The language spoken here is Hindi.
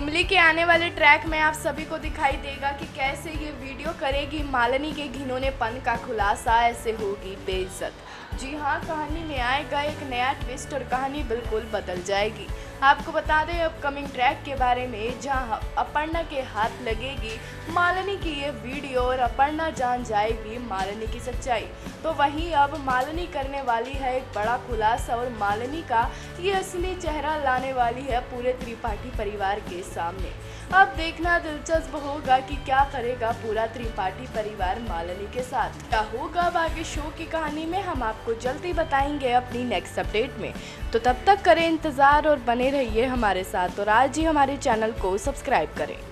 इमली के आने वाले ट्रैक में आप सभी को दिखाई देगा कि कैसे ये वीडियो करेगी मालिनी के घिनौनेपन का खुलासा, ऐसे होगी बेइज्जत। जी हाँ, कहानी में आएगा एक नया ट्विस्ट और कहानी बिल्कुल बदल जाएगी। आपको बता दें अपकमिंग ट्रैक के बारे में, जहां अपर्णा के हाथ लगेगी मालिनी की ये वीडियो और अपर्णा जान जाएगी मालिनी की सच्चाई। तो वहीं अब मालिनी करने वाली है एक बड़ा खुलासा और मालिनी का ये असली चेहरा लाने वाली है पूरे त्रिपाठी परिवार के सामने। अब देखना दिलचस्प होगा कि क्या करेगा पूरा त्रिपाठी परिवार मालिनी के साथ। क्या होगा बाकी शो की कहानी में हम आपको जल्दी बताएंगे अपनी नेक्स्ट अपडेट में। तो तब तक करें इंतज़ार और बने रहिए हमारे साथ और आज ही हमारे चैनल को सब्सक्राइब करें।